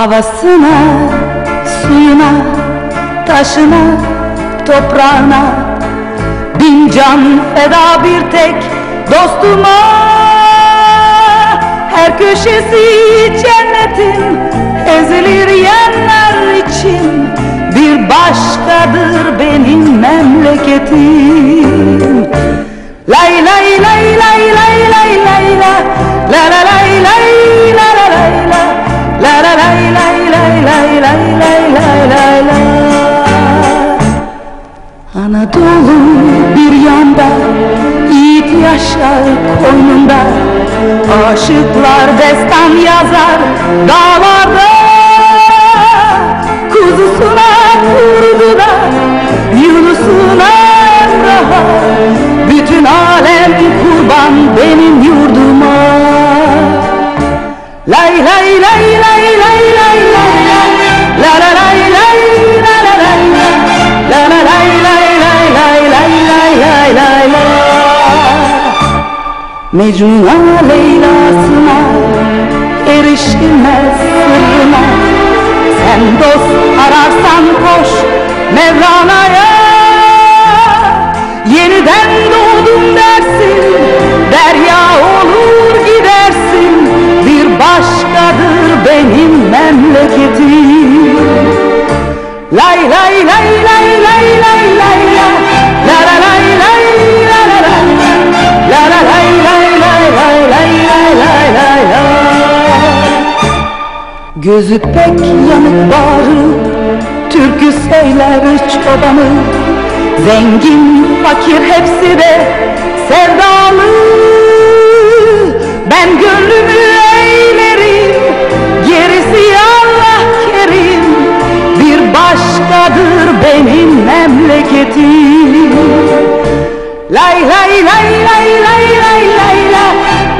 Havasına, suyuna, taşına, toprağına bin can feda bir tek dostuma. Her köşesi cennetin ezilir yanlar için, bir başkadır benim memleketim. Lay lay lay lay lay lay lay lay la la lay lay la la lay la la la lay lay lay lay lay lay lay lay la. Anadolu bir yanda, yiğit yaşar koynunda, aşıklar destan yazar dağlarda. Kuzusuna kurdu da, Yunus'una rahat, bütün alem kurban benim yurduma. Lay lay lay lay lay lay lay la la lay lay la la lay la la lay lay lay lay lay lay lay la. Mecnun'a Leyla'sına erişilmez sırrına, sen dost ararsan koş Mevlana'ya. Yeniden doğdum dersin, derya olur gidersin, bir başkadır benim memleketim. Lay lay lay lay lay lay lay la la lay lay la la lay la la lay lay lay lay lay lay lay la. Gözü pek yanık bağırır, türkü söyler çobanı, zengin fakir hepsi de sevdalı. Ben gönlümü eğlerim, gerisi Allah kerim, bir başkadır benim memleketim. Lay lay lay lay lay lay lay la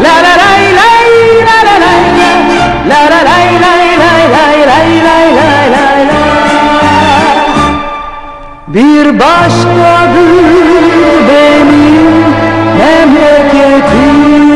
la la lay lay la la lay la la lay lay lay lay lay lay lay lay la. Bir başkadır benim memleketim.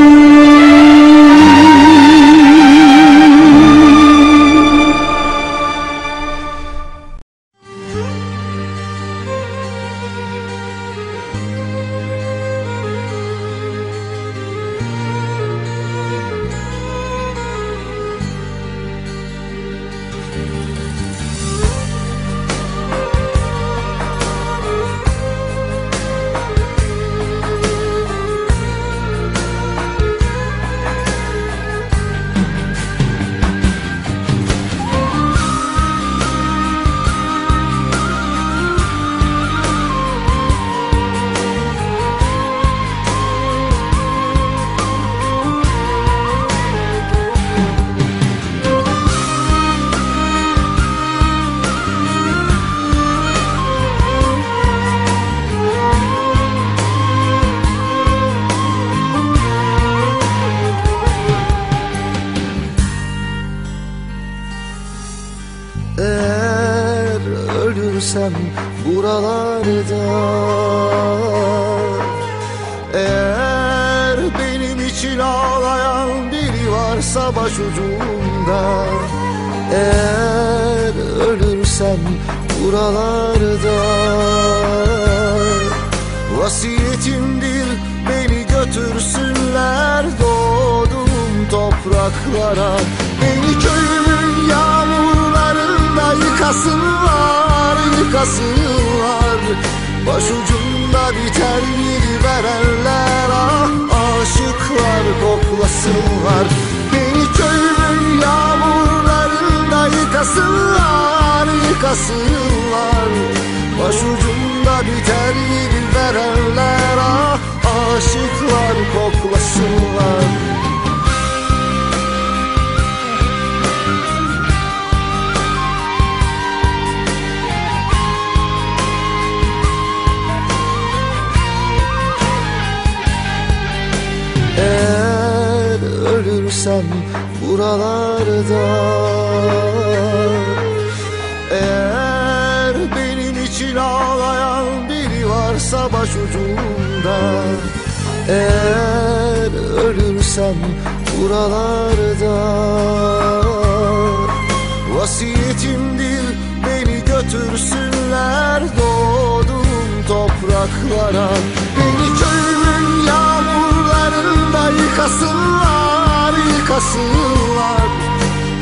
yollara. Beni köyümün yağmurlarında yıkasınlar, yıkasınlar.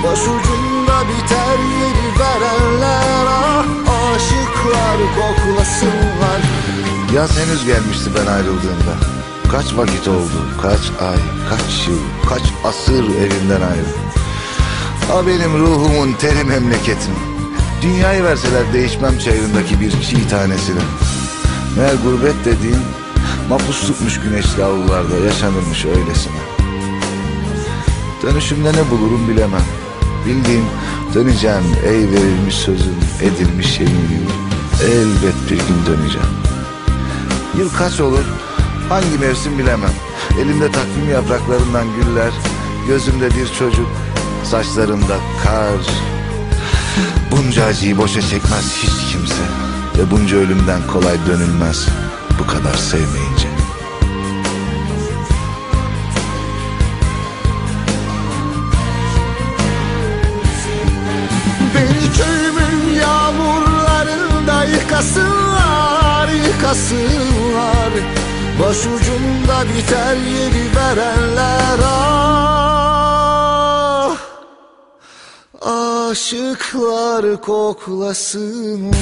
Başucunda biter yeri verenler, ah aşıklar koklasınlar. Yaz henüz gelmişti ben ayrıldığımda. Kaç vakit oldu, kaç ay, kaç yıl, kaç asır evimden ayrıldım. A benim ruhumun teri memleketim. Dünyayı verseler değişmem çayırındaki bir çiğ tanesini. Meğer gurbet dediğin mapuslukmuş, güneşli avlularda yaşanırmış öylesine. Dönüşümde ne bulurum bilemem. Bildiğim döneceğim, ey verilmiş sözüm, edilmiş şeyim gibi. Elbet bir gün döneceğim. Yıl kaç olur, hangi mevsim bilemem. Elimde takvim yapraklarından güller, gözümde bir çocuk, saçlarımda kar. Bunca acıyı boşa çekmez hiç kimse ve bunca ölümden kolay dönülmez bu kadar sevmeyince. Beni köyümün yağmurlarında yıkasınlar, yıkasınlar. Başucumda biter yeri verenler, ah aşıklar koklasınlar.